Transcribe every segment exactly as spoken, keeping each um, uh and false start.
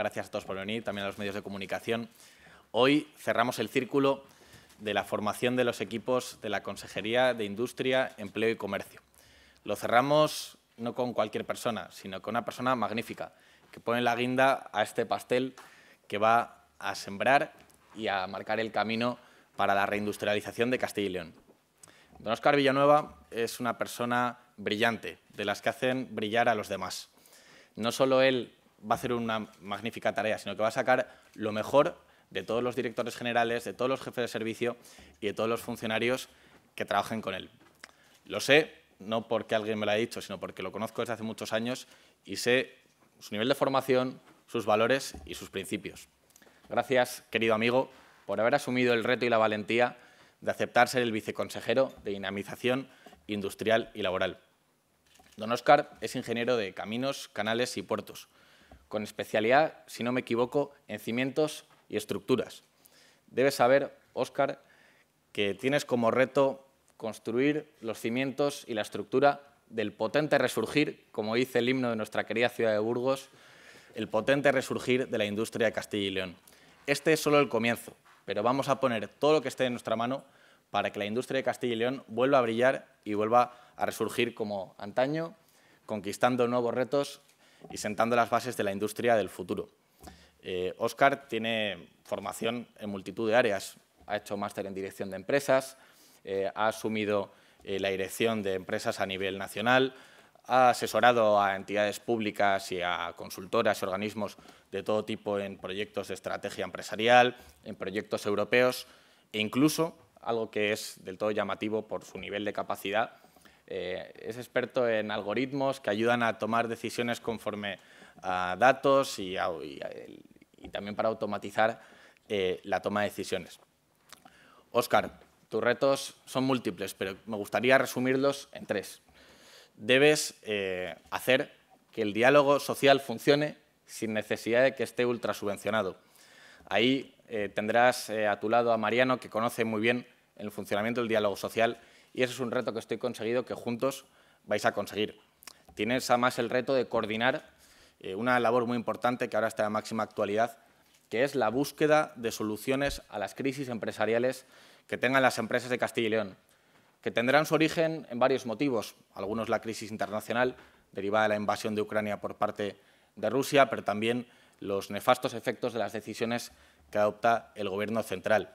gracias a todos por venir, también a los medios de comunicación. Hoy cerramos el círculo de la formación de los equipos de la Consejería de Industria, Empleo y Comercio. Lo cerramos no con cualquier persona, sino con una persona magnífica, que pone la guinda a este pastel que va a sembrar y a marcar el camino para la reindustrialización de Castilla y León. Don Óscar Villanueva es una persona brillante, de las que hacen brillar a los demás. No solo él va a hacer una magnífica tarea, sino que va a sacar lo mejor de todos los directores generales, de todos los jefes de servicio y de todos los funcionarios que trabajen con él. Lo sé, no porque alguien me lo haya dicho, sino porque lo conozco desde hace muchos años y sé su nivel de formación, sus valores y sus principios. Gracias, querido amigo, por haber asumido el reto y la valentía de aceptar ser el viceconsejero de Dinamización Industrial y Laboral. Don Óscar es ingeniero de caminos, canales y puertos, con especialidad, si no me equivoco, en cimientos y estructuras. Debes saber, Óscar, que tienes como reto construir los cimientos y la estructura del potente resurgir, como dice el himno de nuestra querida ciudad de Burgos, el potente resurgir de la industria de Castilla y León. Este es solo el comienzo, pero vamos a poner todo lo que esté en nuestra mano para que la industria de Castilla y León vuelva a brillar y vuelva a resurgir como antaño, conquistando nuevos retos y sentando las bases de la industria del futuro. Eh, Óscar tiene formación en multitud de áreas. Ha hecho máster en dirección de empresas, eh, ha asumido eh, la dirección de empresas a nivel nacional, ha asesorado a entidades públicas y a consultoras y organismos de todo tipo en proyectos de estrategia empresarial, en proyectos europeos e incluso, algo que es del todo llamativo por su nivel de capacidad, eh, es experto en algoritmos que ayudan a tomar decisiones conforme a datos y, a, y, a, y también para automatizar eh, la toma de decisiones. Óscar, tus retos son múltiples, pero me gustaría resumirlos en tres. Debes eh, hacer que el diálogo social funcione sin necesidad de que esté ultrasubvencionado. Ahí eh, tendrás eh, a tu lado a Mariano, que conoce muy bien el funcionamiento del diálogo social, y ese es un reto que estoy conseguido que juntos vais a conseguir. Tienes además el reto de coordinar eh, una labor muy importante que ahora está de máxima actualidad, que es la búsqueda de soluciones a las crisis empresariales que tengan las empresas de Castilla y León, que tendrán su origen en varios motivos, algunos la crisis internacional derivada de la invasión de Ucrania por parte de Rusia, pero también los nefastos efectos de las decisiones que adopta el Gobierno central.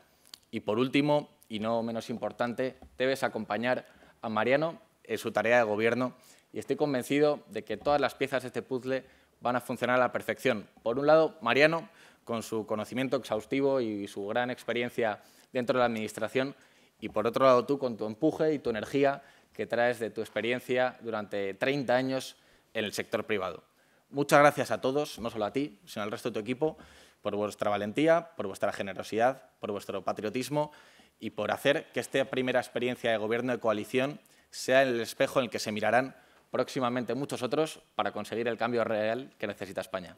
Y por último, y no menos importante, debes acompañar a Mariano en su tarea de Gobierno y estoy convencido de que todas las piezas de este puzzle van a funcionar a la perfección. Por un lado, Mariano, con su conocimiento exhaustivo y su gran experiencia dentro de la Administración, y por otro lado tú con tu empuje y tu energía que traes de tu experiencia durante treinta años en el sector privado. Muchas gracias a todos, no solo a ti, sino al resto de tu equipo, por vuestra valentía, por vuestra generosidad, por vuestro patriotismo y por hacer que esta primera experiencia de gobierno de coalición sea el espejo en el que se mirarán próximamente muchos otros para conseguir el cambio real que necesita España.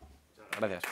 Gracias.